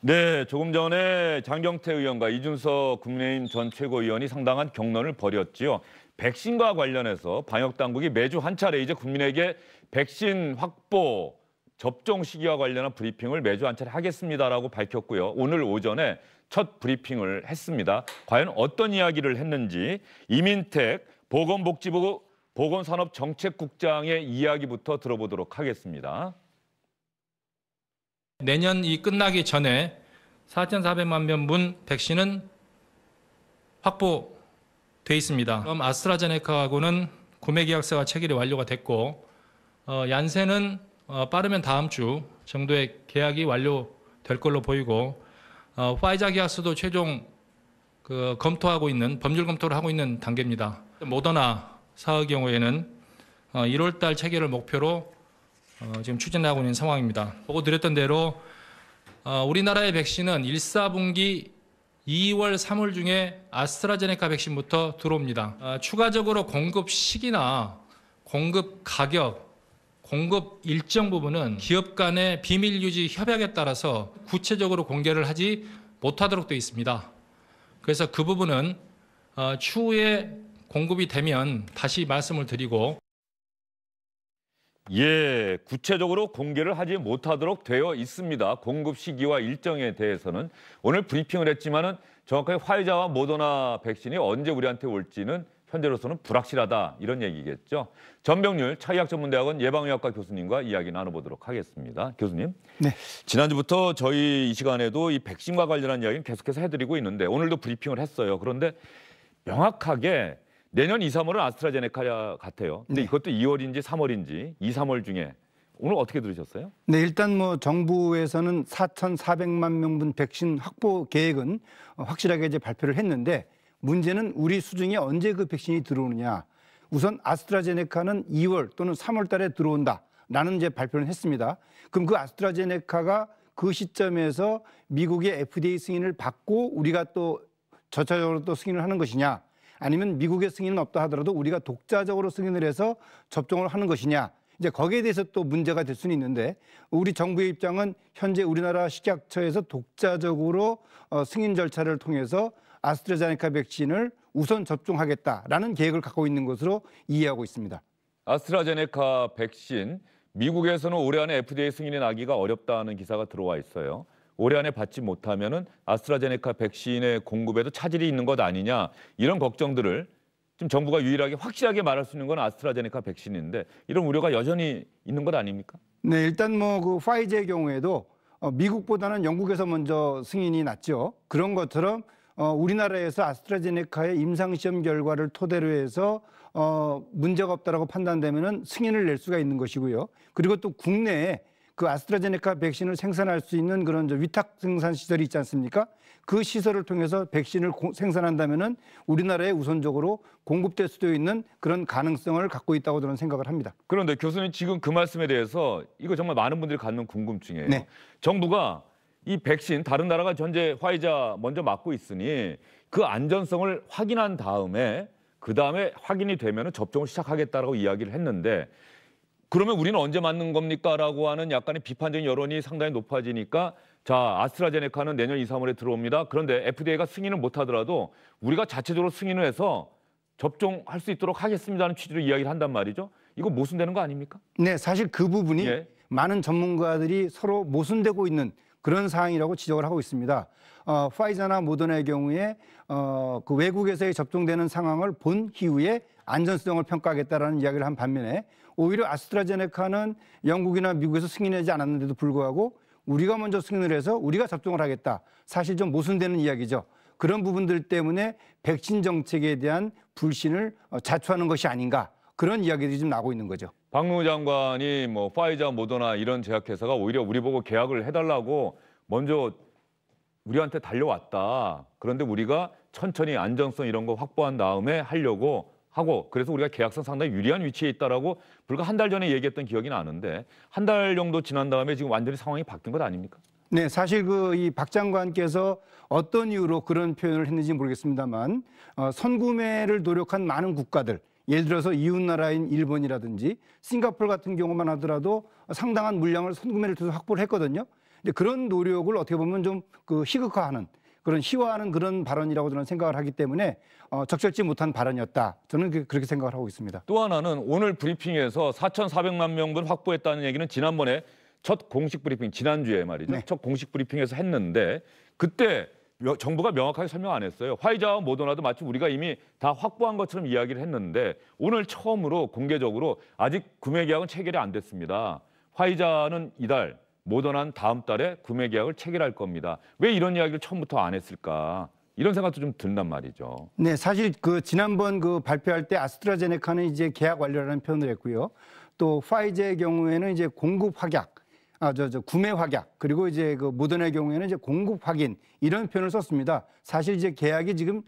네, 조금 전에 장경태 의원과 이준석 국민의힘 전 최고위원이 상당한 격론을 벌였지요. 백신과 관련해서 방역당국이 매주 한 차례 이제 국민에게 백신 확보, 접종 시기와 관련한 브리핑을 매주 한 차례 하겠습니다라고 밝혔고요. 오늘 오전에 첫 브리핑을 했습니다. 과연 어떤 이야기를 했는지 이민택 보건복지부 보건산업정책국장의 이야기부터 들어보도록 하겠습니다. 내년 이 끝나기 전에 4,400만 명분 백신은 확보돼 있습니다. 그럼 아스트라제네카하고는 구매 계약서가 체결이 완료가 됐고 얀센은 빠르면 다음 주 정도에 계약이 완료될 걸로 보이고 화이자 계약서도 최종 검토하고 있는 법률 검토를 하고 있는 단계입니다. 모더나 사의 경우에는 1월 달 체결을 목표로 지금 추진하고 있는 상황입니다. 보고 드렸던 대로 우리나라의 백신은 1·4분기 2월, 3월 중에 아스트라제네카 백신부터 들어옵니다. 추가적으로 공급 시기나 공급 가격, 공급 일정 부분은 기업 간의 비밀 유지 협약에 따라서 구체적으로 공개를 하지 못하도록 되어 있습니다. 그래서 그 부분은 추후에 공급이 되면 다시 말씀을 드리고 예, 구체적으로 공개를 하지 못하도록 되어 있습니다. 공급 시기와 일정에 대해서는 오늘 브리핑을 했지만은 정확하게 화이자와 모더나 백신이 언제 우리한테 올지는 현재로서는 불확실하다 이런 얘기겠죠. 전병률 차이학전문대학원 예방의학과 교수님과 이야기 나눠보도록 하겠습니다. 교수님, 네. 지난주부터 저희 이 시간에도 이 백신과 관련한 이야기는 계속해서 해드리고 있는데 오늘도 브리핑을 했어요. 그런데 명확하게 내년 2, 3월은 아스트라제네카 같아요. 근데 네. 이것도 2월인지 3월인지 2, 3월 중에 오늘 어떻게 들으셨어요? 네, 일단 뭐 정부에서는 4,400만 명분 백신 확보 계획은 확실하게 이제 발표를 했는데 문제는 우리 수중에 언제 그 백신이 들어오느냐. 우선 아스트라제네카는 2월 또는 3월 달에 들어온다라는 이제 발표를 했습니다. 그럼 그 아스트라제네카가 그 시점에서 미국의 FDA 승인을 받고 우리가 또 저차적으로 또 승인을 하는 것이냐. 아니면 미국의 승인은 없다 하더라도 우리가 독자적으로 승인을 해서 접종을 하는 것이냐. 이제 거기에 대해서 또 문제가 될 수는 있는데 우리 정부의 입장은 현재 우리나라 식약처에서 독자적으로 승인 절차를 통해서 아스트라제네카 백신을 우선 접종하겠다라는 계획을 갖고 있는 것으로 이해하고 있습니다. 아스트라제네카 백신, 미국에서는 올해 안에 FDA 승인이 나기가 어렵다는 기사가 들어와 있어요. 올해 안에 받지 못하면은 아스트라제네카 백신의 공급에도 차질이 있는 것 아니냐 이런 걱정들을 지금 정부가 유일하게 확실하게 말할 수 있는 건 아스트라제네카 백신인데 이런 우려가 여전히 있는 것 아닙니까? 네, 일단 뭐 그 화이자의 경우에도 미국보다는 영국에서 먼저 승인이 났죠. 그런 것처럼 우리나라에서 아스트라제네카의 임상시험 결과를 토대로 해서 문제가 없다라고 판단되면은 승인을 낼 수가 있는 것이고요. 그리고 또 국내에 그 아스트라제네카 백신을 생산할 수 있는 그런 위탁 생산 시설이 있지 않습니까? 그 시설을 통해서 백신을 생산한다면은 우리나라에 우선적으로 공급될 수도 있는 그런 가능성을 갖고 있다고 저는 생각을 합니다. 그런데 교수님 지금 그 말씀에 대해서 이거 정말 많은 분들이 갖는 궁금증이에요. 네. 정부가 이 백신 다른 나라가 현재 화이자 먼저 맞고 있으니 그 안전성을 확인한 다음에 그 다음에 확인이 되면은 접종을 시작하겠다라고 이야기를 했는데. 그러면 우리는 언제 맞는 겁니까? 라고 하는 약간의 비판적인 여론이 상당히 높아지니까 자, 아스트라제네카는 내년 2, 3월에 들어옵니다. 그런데 FDA가 승인을 못하더라도 우리가 자체적으로 승인을 해서 접종할 수 있도록 하겠습니다는 취지로 이야기를 한단 말이죠. 이거 모순되는 거 아닙니까? 네, 사실 그 부분이 예. 많은 전문가들이 서로 모순되고 있는 그런 사항이라고 지적을 하고 있습니다. 화이자나 모더나의 경우에 그 외국에서의 접종되는 상황을 본 이후에 안전성을 평가하겠다라는 이야기를 한 반면에 오히려 아스트라제네카는 영국이나 미국에서 승인하지 않았는데도 불구하고 우리가 먼저 승인을 해서 우리가 접종을 하겠다. 사실 좀 모순되는 이야기죠. 그런 부분들 때문에 백신 정책에 대한 불신을 자초하는 것이 아닌가. 그런 이야기들이 지금 나오고 있는 거죠. 박무호 장관이 뭐 화이자, 모더나 이런 제약회사가 오히려 우리 보고 계약을 해달라고 먼저 우리한테 달려왔다. 그런데 우리가 천천히 안전성 이런 거 확보한 다음에 하려고 하고 그래서 우리가 계약상 상당히 유리한 위치에 있다라고 불과 한 달 전에 얘기했던 기억이 나는데 한 달 정도 지난 다음에 지금 완전히 상황이 바뀐 것 아닙니까? 네, 사실 그 이 박 장관께서 어떤 이유로 그런 표현을 했는지 모르겠습니다만 선구매를 노력한 많은 국가들 예를 들어서 이웃나라인 일본이라든지 싱가포르 같은 경우만 하더라도 상당한 물량을 선구매를 통해서 확보를 했거든요. 이제 그런 노력을 어떻게 보면 좀 그 희극화하는 그런 희화하는 그런 발언이라고 저는 생각을 하기 때문에 적절치 못한 발언이었다. 저는 그렇게 생각을 하고 있습니다. 또 하나는 오늘 브리핑에서 4,400만 명분 확보했다는 얘기는 지난번에 첫 공식 브리핑, 지난주에 말이죠. 네. 첫 공식 브리핑에서 했는데 그때 정부가 명확하게 설명 안 했어요. 화이자와 모더나도 마침 우리가 이미 다 확보한 것처럼 이야기를 했는데 오늘 처음으로 공개적으로 아직 구매 계약은 체결이 안 됐습니다. 화이자는 이달, 모더나는 다음 달에 구매 계약을 체결할 겁니다. 왜 이런 이야기를 처음부터 안 했을까? 이런 생각도 좀 든단 말이죠. 네, 사실 그 지난번 그 발표할 때 아스트라제네카는 이제 계약 완료라는 표현을 했고요. 또 화이자의 경우에는 이제 공급 확약, 구매 확약, 그리고 이제 그 모더나의 경우에는 이제 공급 확인 이런 표현을 썼습니다. 사실 이제 계약이 지금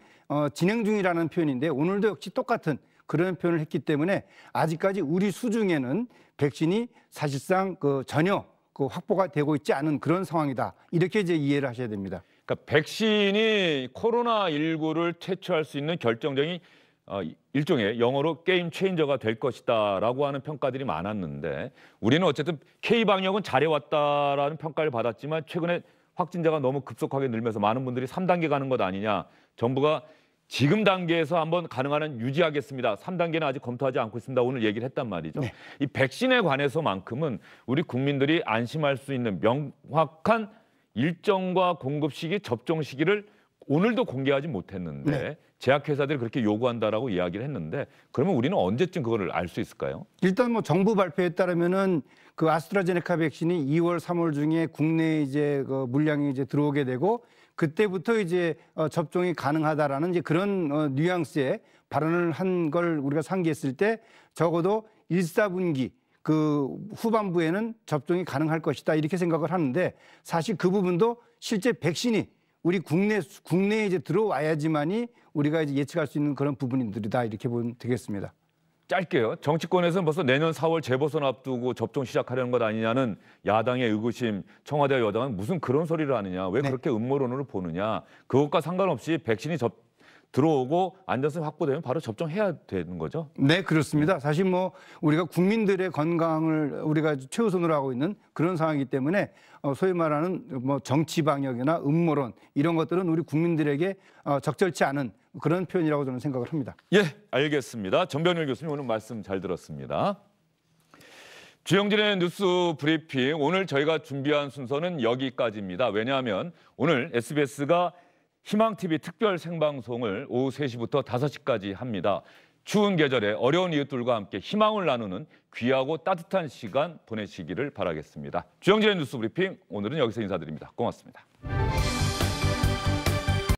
진행 중이라는 표현인데 오늘도 역시 똑같은 그런 표현을 했기 때문에 아직까지 우리 수중에는 백신이 사실상 그 전혀 그 확보가 되고 있지 않은 그런 상황이다. 이렇게 이제 이해를 하셔야 됩니다. 그러니까 백신이 코로나19를 퇴치할 수 있는 결정적인 일종의 영어로 게임 체인저가 될 것이다라고 하는 평가들이 많았는데 우리는 어쨌든 K방역은 잘해왔다라는 평가를 받았지만 최근에 확진자가 너무 급속하게 늘면서 많은 분들이 3단계 가는 것 아니냐. 정부가 지금 단계에서 한번 가능한 한 유지하겠습니다. 3단계는 아직 검토하지 않고 있습니다. 오늘 얘기를 했단 말이죠. 네. 이 백신에 관해서만큼은 우리 국민들이 안심할 수 있는 명확한 일정과 공급 시기, 접종 시기를 오늘도 공개하지 못했는데 네. 제약회사들이 그렇게 요구한다라고 이야기를 했는데 그러면 우리는 언제쯤 그거를 알 수 있을까요? 일단 뭐 정부 발표에 따르면은 그 아스트라제네카 백신이 2월, 3월 중에 국내에 이제 그 물량이 이제 들어오게 되고 그때부터 이제 접종이 가능하다라는 이제 그런 뉘앙스의 발언을 한 걸 우리가 상기했을 때 적어도 1·4분기 그 후반부에는 접종이 가능할 것이다 이렇게 생각을 하는데 사실 그 부분도 실제 백신이 우리 국내에 이제 들어와야지만이 우리가 이제 예측할 수 있는 그런 부분들이다 이렇게 보면 되겠습니다. 짧게요. 정치권에서는 벌써 내년 4월 재보선 앞두고 접종 시작하려는 것 아니냐는 야당의 의구심, 청와대 여당은 무슨 그런 소리를 하느냐, 왜 그렇게 네. 음모론으로 보느냐. 그것과 상관없이 백신이 들어오고 안전성 확보되면 바로 접종해야 되는 거죠? 네, 그렇습니다. 사실 뭐 우리가 국민들의 건강을 우리가 최우선으로 하고 있는 그런 상황이기 때문에 소위 말하는 뭐 정치 방역이나 음모론 이런 것들은 우리 국민들에게 적절치 않은 그런 표현이라고 저는 생각을 합니다. 예, 알겠습니다. 전병률 교수님 오늘 말씀 잘 들었습니다. 주영진의 뉴스 브리핑 오늘 저희가 준비한 순서는 여기까지입니다. 왜냐하면 오늘 SBS가 희망TV 특별 생방송을 오후 3시부터 5시까지 합니다. 추운 계절에 어려운 이웃들과 함께 희망을 나누는 귀하고 따뜻한 시간 보내시기를 바라겠습니다. 주영진의 뉴스 브리핑 오늘은 여기서 인사드립니다. 고맙습니다.